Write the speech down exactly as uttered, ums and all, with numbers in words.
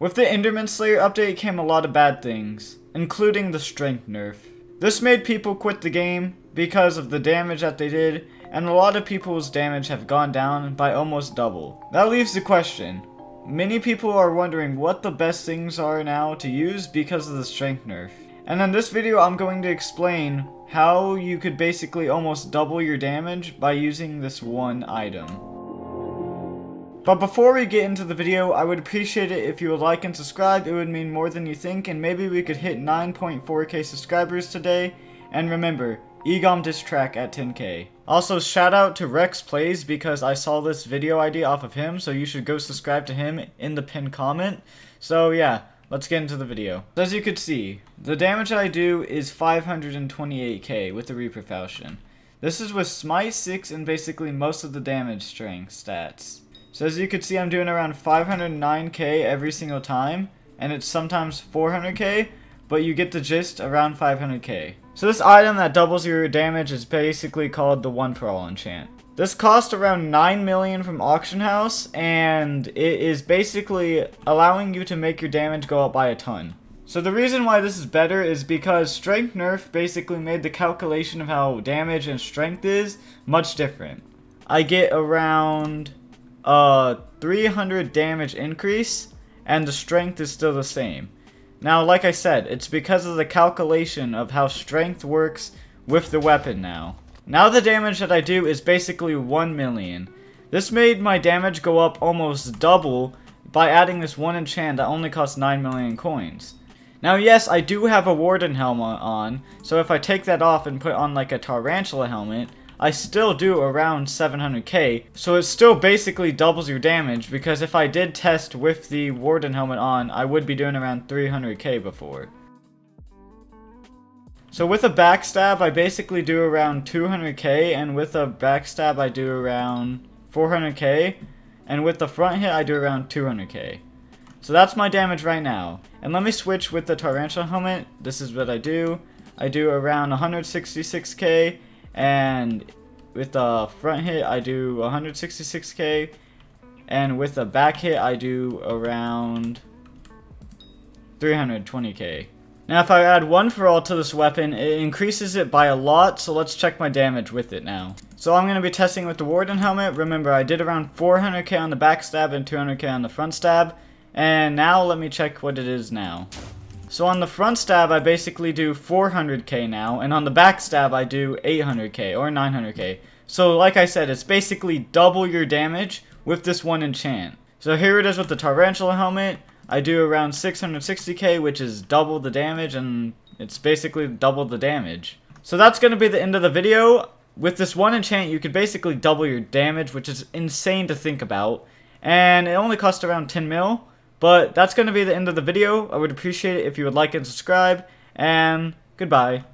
With the Enderman Slayer update came a lot of bad things, including the strength nerf. This made people quit the game because of the damage that they did, and a lot of people's damage have gone down by almost double. That leaves the question. Many people are wondering what the best things are now to use because of the strength nerf. And in this video I'm going to explain how you could basically almost double your damage by using this one item. But before we get into the video, I would appreciate it if you would like and subscribe. It would mean more than you think, and maybe we could hit nine point four K subscribers today. And remember, Egom diss track at ten K. Also, shout out to RexPlays because I saw this video idea off of him, so you should go subscribe to him in the pinned comment. So yeah, let's get into the video. As you could see, the damage I do is five hundred twenty-eight K with the Reaper Falchion. This is with Smite six and basically most of the damage strength stats. So as you could see, I'm doing around five hundred nine K every single time, and it's sometimes four hundred K, but you get the gist, around five hundred K. So this item that doubles your damage is basically called the One for All Enchant. This cost around nine million from Auction House, and it is basically allowing you to make your damage go up by a ton. So the reason why this is better is because strength nerf basically made the calculation of how damage and strength is much different. I get around uh, three hundred damage increase, and the strength is still the same. Now, like I said, it's because of the calculation of how strength works with the weapon now. Now the damage that I do is basically one million. This made my damage go up almost double by adding this one enchant that only costs nine million coins. Now yes, I do have a Warden helmet on, so if I take that off and put on like a Tarantula helmet, I still do around seven hundred K, so it still basically doubles your damage, because if I did test with the Warden helmet on, I would be doing around three hundred K before. So with a backstab, I basically do around two hundred K, and with a backstab, I do around four hundred K, and with the front hit, I do around two hundred K. So that's my damage right now. And let me switch with the Tarantula helmet. This is what I do. I do around one hundred sixty-six K, and with the front hit I do one hundred sixty-six K, and with the back hit I do around three hundred twenty K. Now if I add One for All to this weapon, it increases it by a lot, so let's check my damage with it now. So I'm going to be testing with the Warden helmet. Remember, I did around four hundred K on the backstab and two hundred K on the front stab, and now let me check what it is now. So on the front stab, I basically do four hundred K now, and on the back stab, I do eight hundred K or nine hundred K. So like I said, it's basically double your damage with this one enchant. So here it is with the Tarantula helmet. I do around six hundred sixty K, which is double the damage, and it's basically double the damage. So that's going to be the end of the video. With this one enchant, you could basically double your damage, which is insane to think about. And it only costs around ten mil. But that's going to be the end of the video. I would appreciate it if you would like and subscribe, and goodbye.